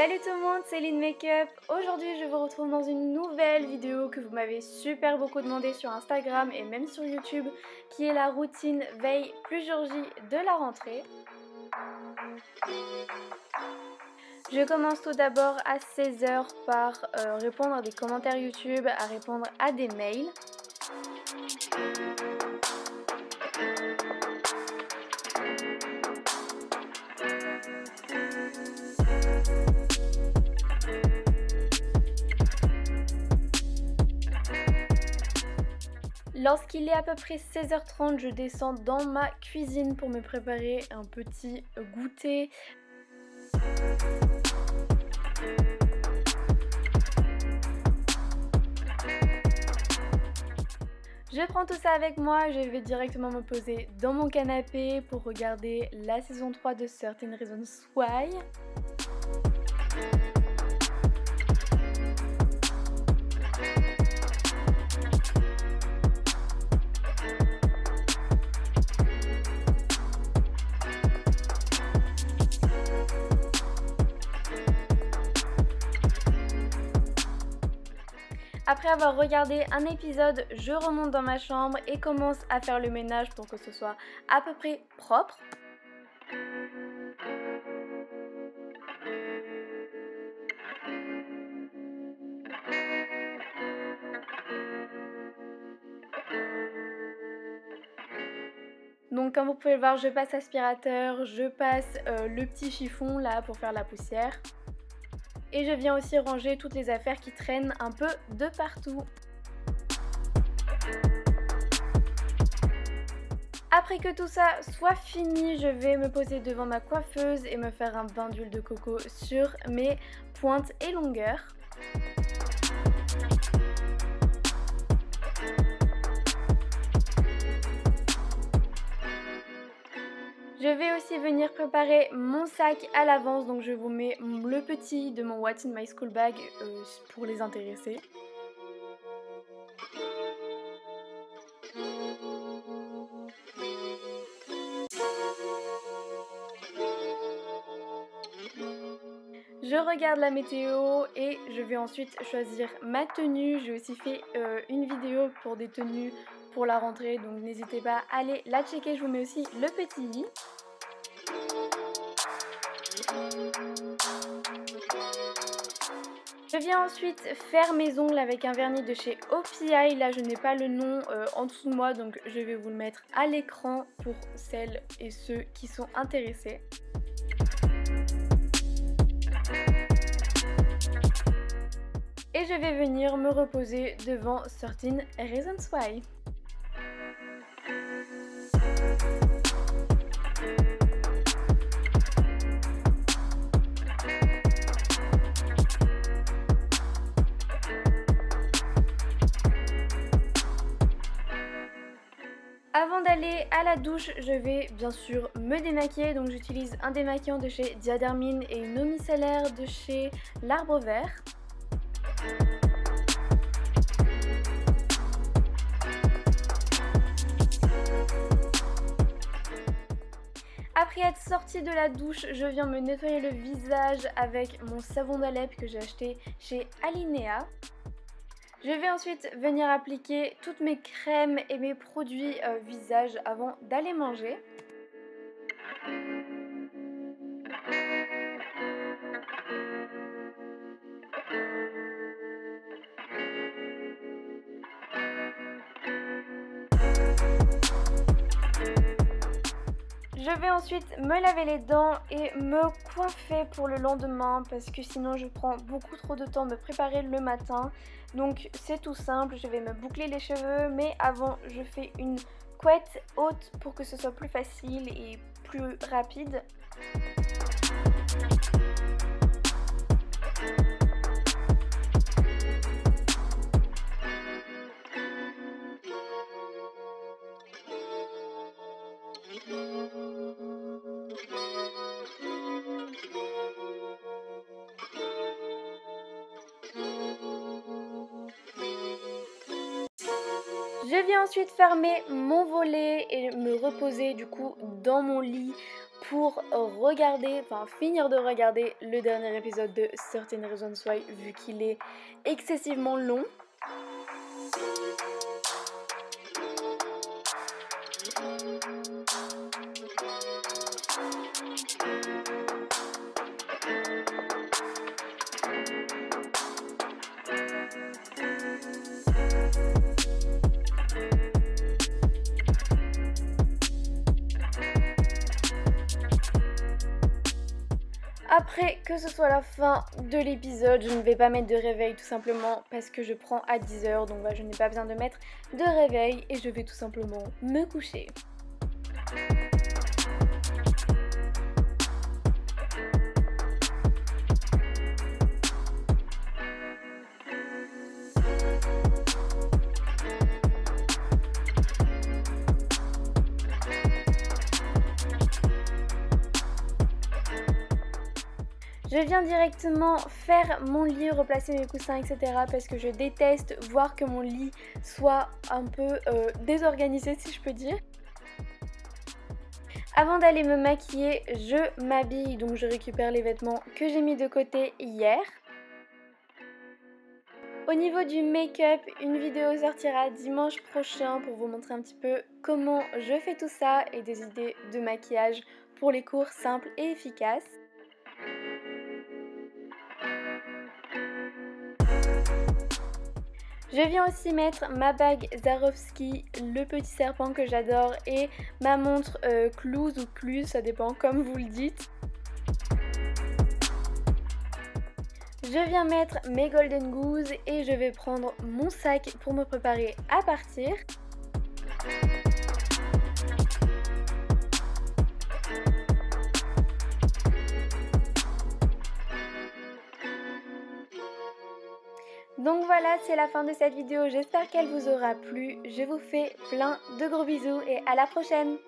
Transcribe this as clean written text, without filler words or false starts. Salut tout le monde, c'est Eline Makeup. Aujourd'hui je vous retrouve dans une nouvelle vidéo que vous m'avez super beaucoup demandé sur Instagram et même sur YouTube, qui est la routine veille plus jour J de la rentrée. Je commence tout d'abord à 16h par répondre à des commentaires YouTube, à répondre à des mails. Lorsqu'il est à peu près 16h30, je descends dans ma cuisine pour me préparer un petit goûter. Je prends tout ça avec moi, je vais directement me poser dans mon canapé pour regarder la saison 3 de 13 Reasons Why. Après avoir regardé un épisode, je remonte dans ma chambre et commence à faire le ménage pour que ce soit à peu près propre. Donc comme vous pouvez le voir, je passe aspirateur, je passe le petit chiffon là pour faire la poussière. Et je viens aussi ranger toutes les affaires qui traînent un peu de partout. Après que tout ça soit fini, je vais me poser devant ma coiffeuse et me faire un bain d'huile de coco sur mes pointes et longueurs. Je vais aussi venir préparer mon sac à l'avance, donc je vous mets le petit de mon What's in my school bag pour les intéresser. Je regarde la météo et je vais ensuite choisir ma tenue. J'ai aussi fait une vidéo pour des tenues pour la rentrée, donc n'hésitez pas à aller la checker, je vous mets aussi le petit i. Je viens ensuite faire mes ongles avec un vernis de chez OPI, là je n'ai pas le nom en dessous de moi, donc je vais vous le mettre à l'écran pour celles et ceux qui sont intéressés. Et je vais venir me reposer devant 13 Reasons Why. Avant d'aller à la douche, je vais bien sûr me démaquiller, donc j'utilise un démaquillant de chez Diadermine et une eau micellaire de chez L'Arbre Vert. Après être sortie de la douche, je viens me nettoyer le visage avec mon savon d'Alep que j'ai acheté chez Alinea. Je vais ensuite venir appliquer toutes mes crèmes et mes produits visage avant d'aller manger. Je vais ensuite me laver les dents et me coiffer pour le lendemain parce que sinon je prends beaucoup trop de temps à me préparer le matin. Donc c'est tout simple, je vais me boucler les cheveux, mais avant je fais une couette haute pour que ce soit plus facile et plus rapide. Je viens ensuite fermer mon volet et me reposer du coup dans mon lit pour regarder, enfin finir de regarder le dernier épisode de 13 Reasons Why vu qu'il est excessivement long. Après que ce soit la fin de l'épisode, je ne vais pas mettre de réveil tout simplement parce que je prends à 10 h, donc voilà, je n'ai pas besoin de mettre de réveil et je vais tout simplement me coucher. Je viens directement faire mon lit, replacer mes coussins, etc. parce que je déteste voir que mon lit soit un peu désorganisé, si je peux dire. Avant d'aller me maquiller, je m'habille, donc je récupère les vêtements que j'ai mis de côté hier. Au niveau du make-up, une vidéo sortira dimanche prochain pour vous montrer un petit peu comment je fais tout ça et des idées de maquillage pour les cours simples et efficaces. Je viens aussi mettre ma bague Zarovski, le petit serpent que j'adore, et ma montre Cluse ou Cluse, ça dépend comme vous le dites. Je viens mettre mes Golden Goose et je vais prendre mon sac pour me préparer à partir. Donc voilà, c'est la fin de cette vidéo, j'espère qu'elle vous aura plu. Je vous fais plein de gros bisous et à la prochaine!